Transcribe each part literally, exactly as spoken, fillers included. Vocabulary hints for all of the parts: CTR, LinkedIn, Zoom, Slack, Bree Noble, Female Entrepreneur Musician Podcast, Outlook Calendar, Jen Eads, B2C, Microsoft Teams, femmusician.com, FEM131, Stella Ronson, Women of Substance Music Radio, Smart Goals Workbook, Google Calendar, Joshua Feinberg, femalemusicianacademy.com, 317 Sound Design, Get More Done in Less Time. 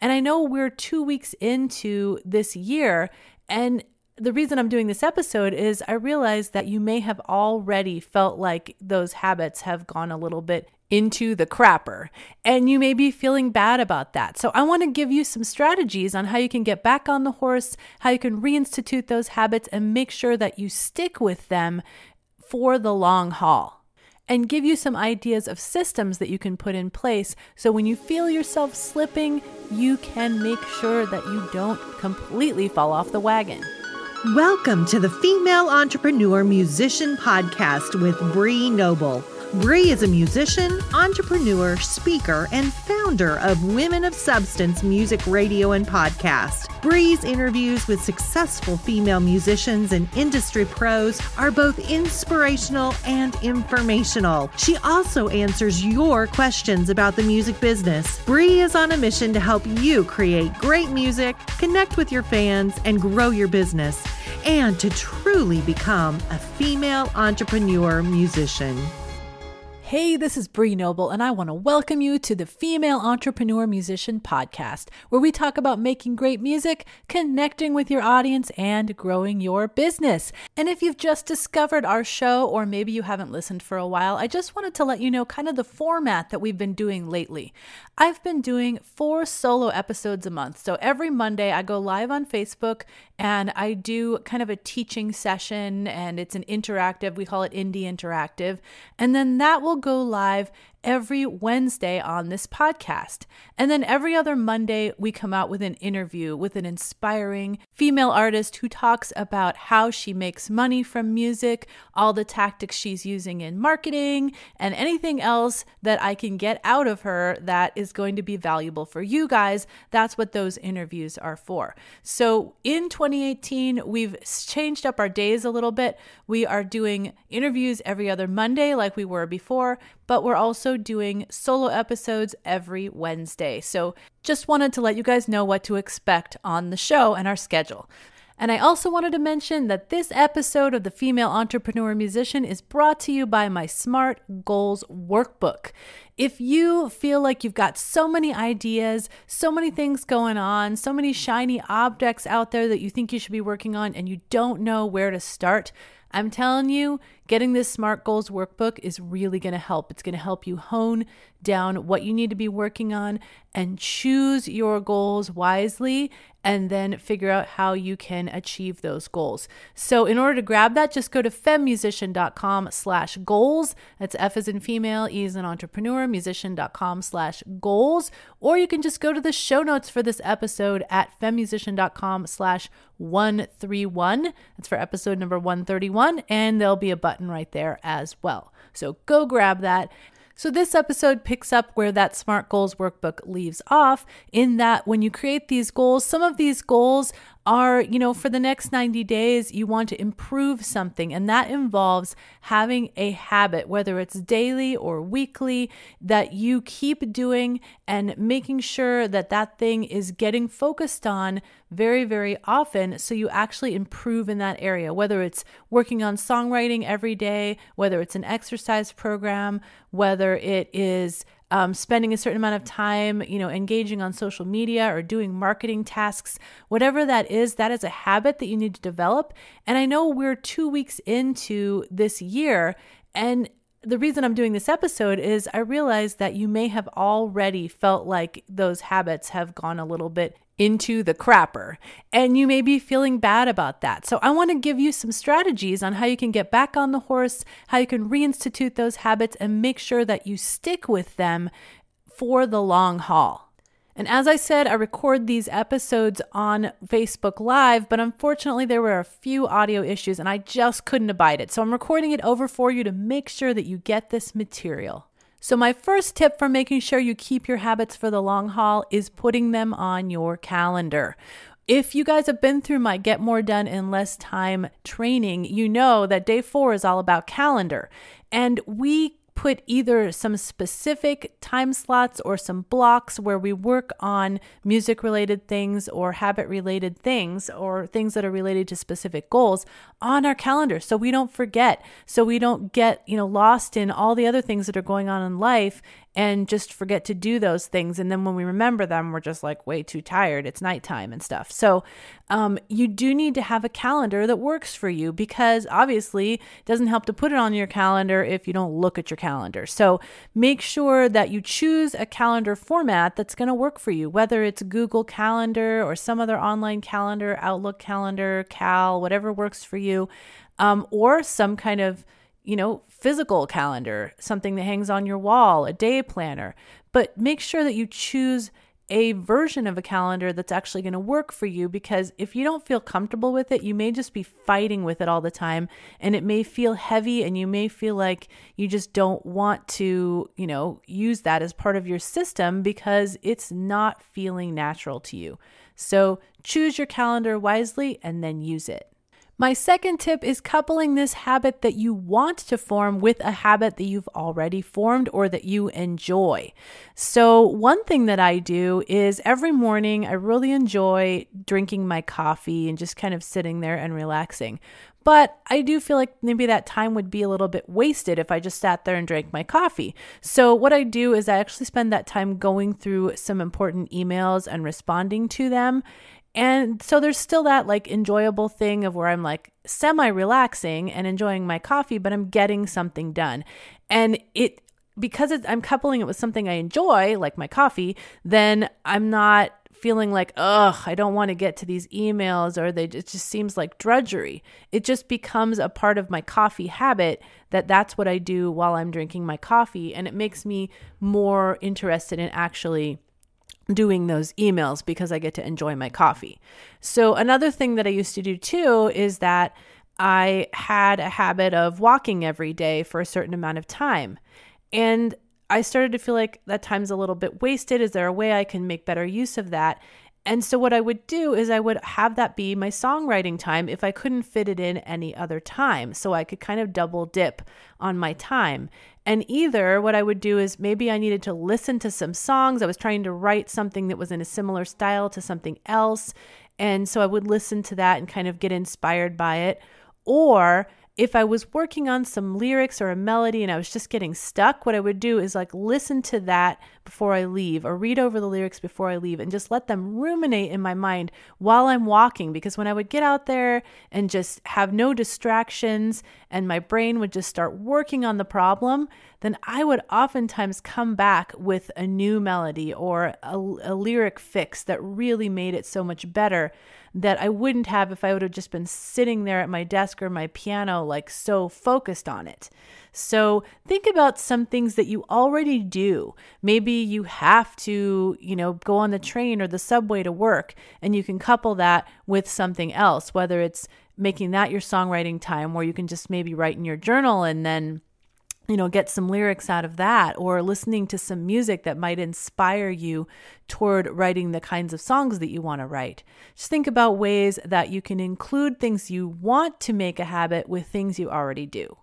And I know we're two weeks into this year, and the reason I'm doing this episode is I realize that you may have already felt like those habits have gone a little bit into the crapper, and you may be feeling bad about that. So I want to give you some strategies on how you can get back on the horse, how you can reinstitute those habits and make sure that you stick with them for the long haul, and give you some ideas of systems that you can put in place so when you feel yourself slipping, you can make sure that you don't completely fall off the wagon. Welcome to the Female Entrepreneur Musician Podcast with Bree Noble. Bree is a musician, entrepreneur, speaker, and founder of Women of Substance Music Radio and Podcast. Bree's interviews with successful female musicians and industry pros are both inspirational and informational. She also answers your questions about the music business. Bree is on a mission to help you create great music, connect with your fans, and grow your business, and to truly become a female entrepreneur musician. Hey, this is Bree Noble, and I want to welcome you to the Female Entrepreneur Musician Podcast, where we talk about making great music, connecting with your audience, and growing your business. And if you've just discovered our show, or maybe you haven't listened for a while, I just wanted to let you know kind of the format that we've been doing lately. I've been doing four solo episodes a month. So every Monday, I go live on Facebook, and I do kind of a teaching session, and it's an interactive, we call it Indie Interactive, and then that will go live every Wednesday on this podcast. And then every other Monday, we come out with an interview with an inspiring female artist who talks about how she makes money from music, all the tactics she's using in marketing, and anything else that I can get out of her that is going to be valuable for you guys. That's what those interviews are for. So in twenty eighteen, we've changed up our days a little bit. We are doing interviews every other Monday like we were before, but we're also doing solo episodes every Wednesday. So just wanted to let you guys know what to expect on the show and our schedule. And I also wanted to mention that this episode of the Female Entrepreneur Musician is brought to you by my Smart Goals Workbook. If you feel like you've got so many ideas, so many things going on, so many shiny objects out there that you think you should be working on and you don't know where to start, I'm telling you, getting this Smart Goals Workbook is really going to help. It's going to help you hone down what you need to be working on and choose your goals wisely, and then figure out how you can achieve those goals. So in order to grab that, just go to fem musician dot com slash goals. That's F as in female, E as in entrepreneur, musician dot com slash goals. Or you can just go to the show notes for this episode at fem musician dot com slash one thirty-one. That's for episode number one thirty-one. And there'll be a button right there as well. So go grab that. So this episode picks up where that Smart Goals Workbook leaves off, in that when you create these goals, some of these goals are, you know, for the next ninety days, you want to improve something. And that involves having a habit, whether it's daily or weekly, that you keep doing and making sure that that thing is getting focused on very, very often. So you actually improve in that area, whether it's working on songwriting every day, whether it's an exercise program, whether it is Um, spending a certain amount of time, you know, engaging on social media or doing marketing tasks, whatever that is, that is a habit that you need to develop. And I know we're two weeks into this year, and the reason I'm doing this episode is I realize that you may have already felt like those habits have gone a little bit into the crapper, and you may be feeling bad about that. So I want to give you some strategies on how you can get back on the horse, how you can reinstitute those habits and make sure that you stick with them for the long haul. And as I said, I record these episodes on Facebook Live, but unfortunately there were a few audio issues and I just couldn't abide it. So I'm recording it over for you to make sure that you get this material. So my first tip for making sure you keep your habits for the long haul is putting them on your calendar. If you guys have been through my Get More Done in Less Time training, you know that day four is all about calendar. And we put either some specific time slots or some blocks where we work on music related things or habit related things or things that are related to specific goals on our calendar, so we don't forget, so we don't get, you know, lost in all the other things that are going on in life and just forget to do those things. And then when we remember them, we're just like way too tired. It's nighttime and stuff. So um, you do need to have a calendar that works for you, because obviously it doesn't help to put it on your calendar if you don't look at your calendar. So make sure that you choose a calendar format that's going to work for you, whether it's Google Calendar or some other online calendar, Outlook Calendar, Cal, whatever works for you, um, or some kind of, you know, physical calendar, something that hangs on your wall, a day planner. But make sure that you choose a version of a calendar that's actually going to work for you, because if you don't feel comfortable with it, you may just be fighting with it all the time, and it may feel heavy, and you may feel like you just don't want to, you know, use that as part of your system because it's not feeling natural to you. So choose your calendar wisely and then use it. My second tip is coupling this habit that you want to form with a habit that you've already formed or that you enjoy. So one thing that I do is every morning I really enjoy drinking my coffee and just kind of sitting there and relaxing. But I do feel like maybe that time would be a little bit wasted if I just sat there and drank my coffee. So what I do is I actually spend that time going through some important emails and responding to them. And so there's still that like enjoyable thing of where I'm like semi-relaxing and enjoying my coffee, but I'm getting something done. And it, because it's, I'm coupling it with something I enjoy, like my coffee, then I'm not feeling like, ugh, I don't want to get to these emails, or they, it just seems like drudgery. It just becomes a part of my coffee habit that that's what I do while I'm drinking my coffee. And it makes me more interested in actually doing those emails because I get to enjoy my coffee. So another thing that I used to do too is that I had a habit of walking every day for a certain amount of time. And I started to feel like that time's a little bit wasted. Is there a way I can make better use of that? And so what I would do is I would have that be my songwriting time if I couldn't fit it in any other time. So I could kind of double dip on my time. And either what I would do is maybe I needed to listen to some songs. I was trying to write something that was in a similar style to something else. And so I would listen to that and kind of get inspired by it. Or if I was working on some lyrics or a melody and I was just getting stuck, what I would do is like listen to that before I leave, or read over the lyrics before I leave, and just let them ruminate in my mind while I'm walking. Because when I would get out there and just have no distractions and my brain would just start working on the problem, then I would oftentimes come back with a new melody or a, a lyric fix that really made it so much better that I wouldn't have if I would have just been sitting there at my desk or my piano, like so focused on it. So think about some things that you already do. Maybe you have to, you know, go on the train or the subway to work, and you can couple that with something else, whether it's making that your songwriting time where you can just maybe write in your journal and then, you know, get some lyrics out of that, or listening to some music that might inspire you toward writing the kinds of songs that you want to write. Just think about ways that you can include things you want to make a habit with things you already do.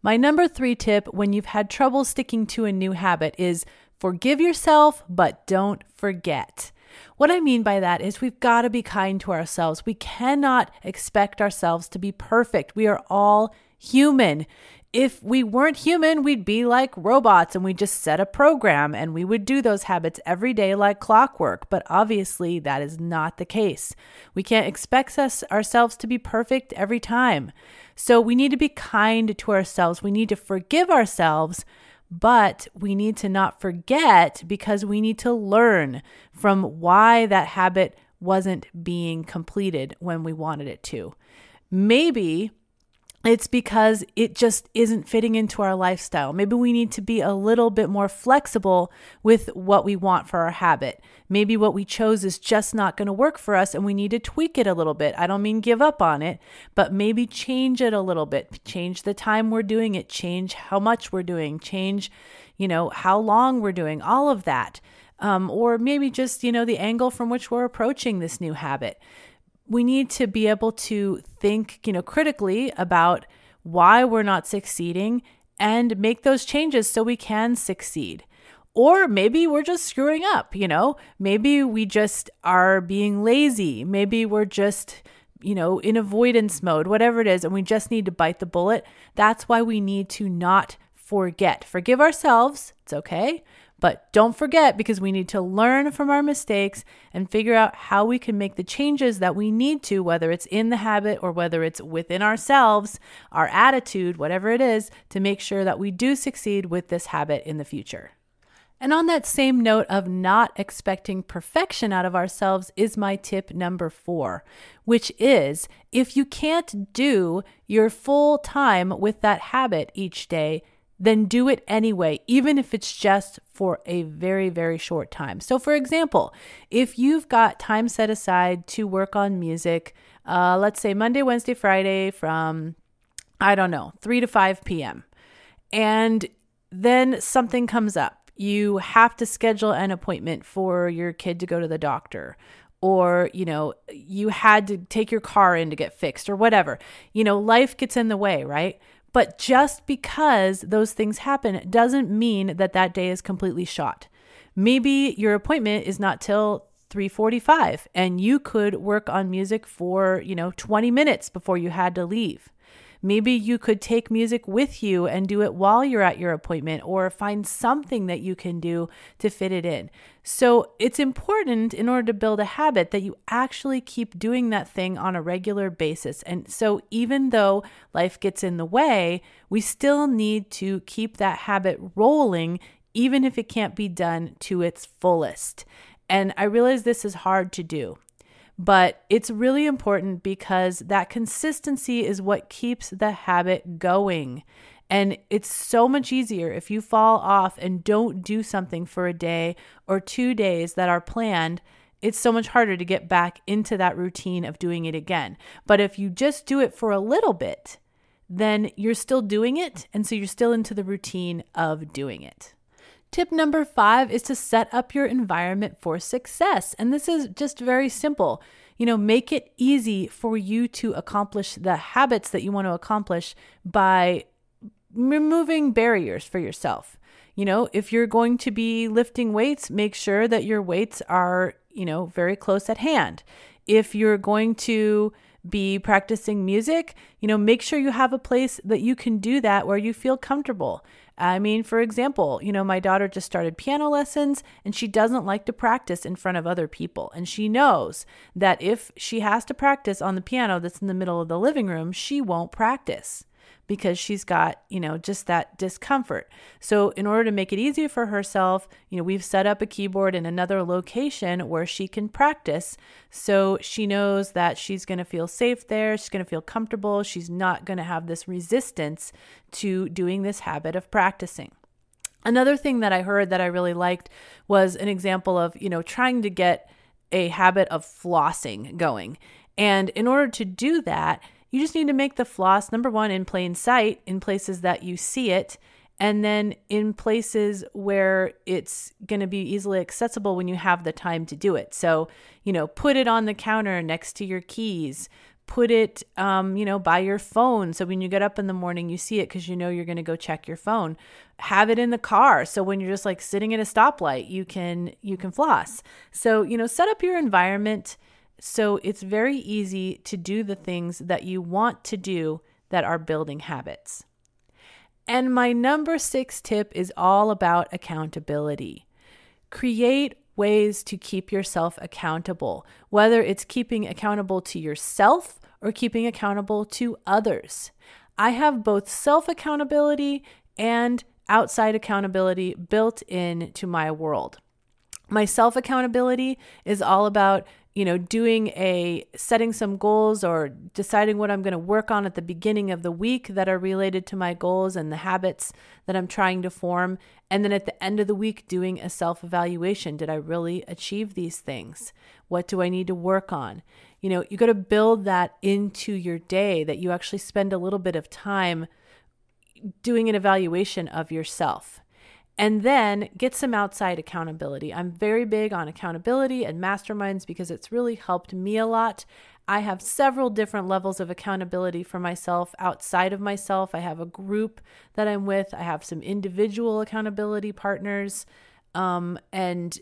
My number three tip when you've had trouble sticking to a new habit is forgive yourself, but don't forget. What I mean by that is we've got to be kind to ourselves. We cannot expect ourselves to be perfect. We are all human. If we weren't human, we'd be like robots and we just set a program and we would do those habits every day like clockwork. But obviously that is not the case. We can't expect us, ourselves to be perfect every time. So we need to be kind to ourselves. We need to forgive ourselves, but we need to not forget, because we need to learn from why that habit wasn't being completed when we wanted it to. Maybe it's because it just isn't fitting into our lifestyle. Maybe we need to be a little bit more flexible with what we want for our habit. Maybe what we chose is just not going to work for us and we need to tweak it a little bit. I don't mean give up on it, but maybe change it a little bit. Change the time we're doing it. Change how much we're doing. Change, you know, how long we're doing. All of that. Um, or maybe just, you know, the angle from which we're approaching this new habit. We need to be able to think, you know, critically about why we're not succeeding and make those changes so we can succeed. Or maybe we're just screwing up, you know, maybe we just are being lazy. Maybe we're just, you know, in avoidance mode, whatever it is, and we just need to bite the bullet. That's why we need to not forget. Forgive ourselves, it's okay, but don't forget, because we need to learn from our mistakes and figure out how we can make the changes that we need to, whether it's in the habit or whether it's within ourselves, our attitude, whatever it is, to make sure that we do succeed with this habit in the future. And on that same note of not expecting perfection out of ourselves is my tip number four, which is if you can't do your full time with that habit each day, then do it anyway, even if it's just for a very, very short time. So for example, if you've got time set aside to work on music, uh, let's say Monday, Wednesday, Friday from, I don't know, three to five P M And then something comes up. You have to schedule an appointment for your kid to go to the doctor, or, you know, you had to take your car in to get fixed or whatever. You know, life gets in the way, right? But just because those things happen doesn't mean that that day is completely shot. Maybe your appointment is not till three forty-five and you could work on music for, you know, twenty minutes before you had to leave. Maybe you could take music with you and do it while you're at your appointment, or find something that you can do to fit it in. So it's important in order to build a habit that you actually keep doing that thing on a regular basis. And so even though life gets in the way, we still need to keep that habit rolling, even if it can't be done to its fullest. And I realize this is hard to do, but it's really important because that consistency is what keeps the habit going. And it's so much easier if you fall off and don't do something for a day or two days that are planned. It's so much harder to get back into that routine of doing it again. But if you just do it for a little bit, then you're still doing it. And so you're still into the routine of doing it. Tip number five is to set up your environment for success. And this is just very simple. You know, make it easy for you to accomplish the habits that you want to accomplish by removing barriers for yourself. You know, if you're going to be lifting weights, make sure that your weights are, you know, very close at hand. If you're going to be practicing music, you know, make sure you have a place that you can do that where you feel comfortable. I mean, for example, you know, my daughter just started piano lessons and she doesn't like to practice in front of other people. And she knows that if she has to practice on the piano that's in the middle of the living room, she won't practice because she's got, you know, just that discomfort. So in order to make it easier for herself, you know, we've set up a keyboard in another location where she can practice. So she knows that she's going to feel safe there. She's going to feel comfortable. She's not going to have this resistance to doing this habit of practicing. Another thing that I heard that I really liked was an example of, you know, trying to get a habit of flossing going. And in order to do that, you just need to make the floss, number one, in plain sight, in places that you see it, and then in places where it's going to be easily accessible when you have the time to do it. So, you know, put it on the counter next to your keys, put it, um, you know, by your phone. So when you get up in the morning, you see it because you know you're going to go check your phone. Have it in the car. So when you're just like sitting at a stoplight, you can, you can floss. So, you know, set up your environment so it's very easy to do the things that you want to do that are building habits. And my number six tip is all about accountability. Create ways to keep yourself accountable, whether it's keeping accountable to yourself or keeping accountable to others. I have both self-accountability and outside accountability built into my world. My self-accountability is all about, you know, doing a setting some goals or deciding what I'm going to work on at the beginning of the week that are related to my goals and the habits that I'm trying to form. And then at the end of the week, doing a self-evaluation. Did I really achieve these things? What do I need to work on? You know, you got to build that into your day, that you actually spend a little bit of time doing an evaluation of yourself. And then get some outside accountability. I'm very big on accountability and masterminds because it's really helped me a lot. I have several different levels of accountability for myself outside of myself. I have a group that I'm with. I have some individual accountability partners. Um, and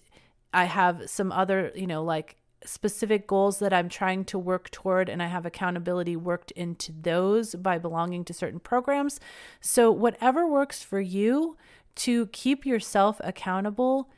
I have some other, you know, like specific goals that I'm trying to work toward, and I have accountability worked into those by belonging to certain programs. So whatever works for you to keep yourself accountable,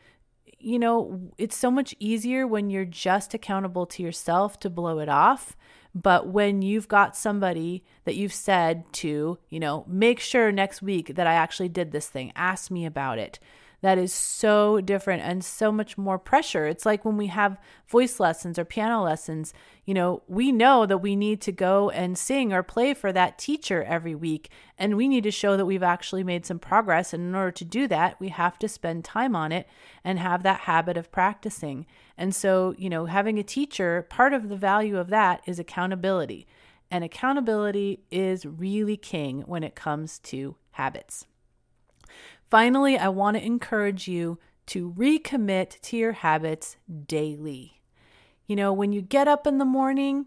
you know, it's so much easier when you're just accountable to yourself to blow it off. But when you've got somebody that you've said to, you know, make sure next week that I actually did this thing, ask me about it. That is so different and so much more pressure. It's like when we have voice lessons or piano lessons, you know, we know that we need to go and sing or play for that teacher every week. And we need to show that we've actually made some progress. And in order to do that, we have to spend time on it and have that habit of practicing. And so, you know, having a teacher, part of the value of that is accountability. And accountability is really king when it comes to habits. Finally, I want to encourage you to recommit to your habits daily. You know, when you get up in the morning,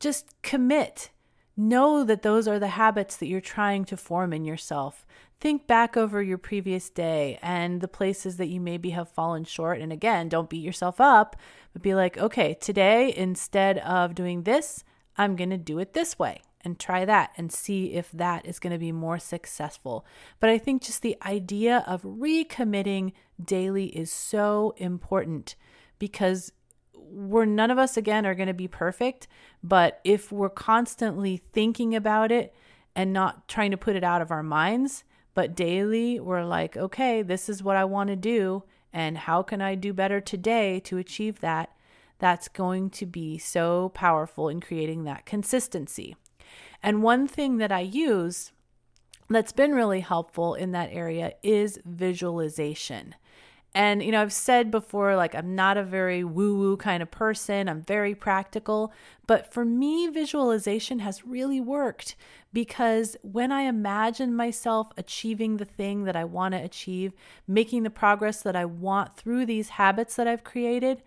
just commit. Know that those are the habits that you're trying to form in yourself. Think back over your previous day and the places that you maybe have fallen short. And again, don't beat yourself up, but be like, okay, today, instead of doing this, I'm going to do it this way. And try that and see if that is going to be more successful. But I think just the idea of recommitting daily is so important, because we're none of us, again, are going to be perfect. But if we're constantly thinking about it and not trying to put it out of our minds, but daily we're like, okay, this is what I want to do. And how can I do better today to achieve that? That's going to be so powerful in creating that consistency. And one thing that I use that's been really helpful in that area is visualization. And, you know, I've said before, like, I'm not a very woo-woo kind of person. I'm very practical. But for me, visualization has really worked, because when I imagine myself achieving the thing that I want to achieve, making the progress that I want through these habits that I've created,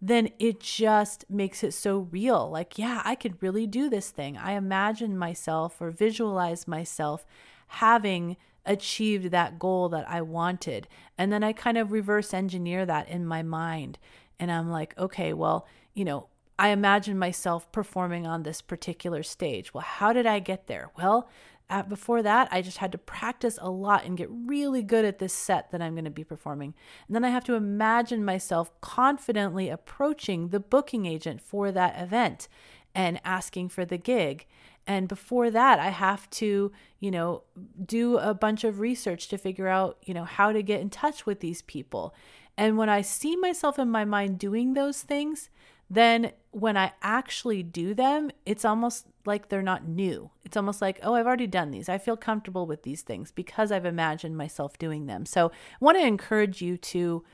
then it just makes it so real. Like, yeah, I could really do this thing. I imagine myself or visualize myself having achieved that goal that I wanted. And then I kind of reverse engineer that in my mind. And I'm like, okay, well, you know, I imagine myself performing on this particular stage. Well, how did I get there? Well, Uh, before that, I just had to practice a lot and get really good at this set that I'm going to be performing. And then I have to imagine myself confidently approaching the booking agent for that event and asking for the gig. And before that, I have to, you know, do a bunch of research to figure out, you know, how to get in touch with these people. And when I see myself in my mind doing those things, then when I actually do them, it's almost like they're not new. It's almost like, oh, I've already done these. I feel comfortable with these things because I've imagined myself doing them. So I want to encourage you to,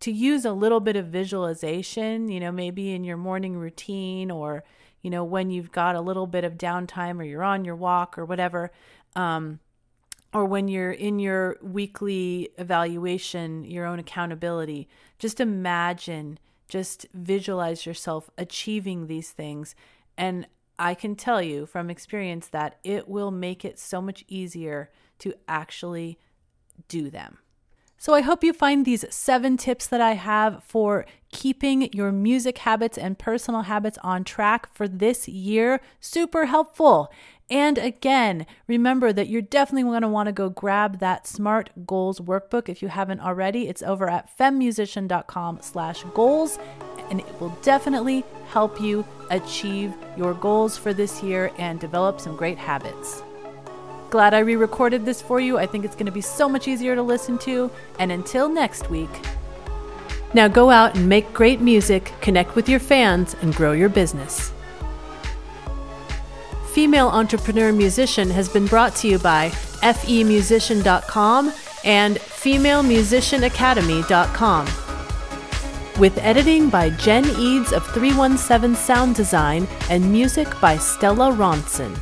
to use a little bit of visualization, you know, maybe in your morning routine, or, you know, when you've got a little bit of downtime, or you're on your walk or whatever, um, or when you're in your weekly evaluation, your own accountability. Just imagine, just visualize yourself achieving these things. And I can tell you from experience that it will make it so much easier to actually do them. So I hope you find these seven tips that I have for keeping your music habits and personal habits on track for this year super helpful. And again, remember that you're definitely going to want to go grab that Smart Goals Workbook if you haven't already. It's over at fem musician dot com slash goals, and it will definitely help you achieve your goals for this year and develop some great habits. Glad I re-recorded this for you. I think it's going to be so much easier to listen to. And until next week, now go out and make great music, connect with your fans, and grow your business. Female Entrepreneur Musician has been brought to you by f e musician dot com and female musician academy dot com. With editing by Jen Eads of three one seven Sound Design and music by Stella Ronson.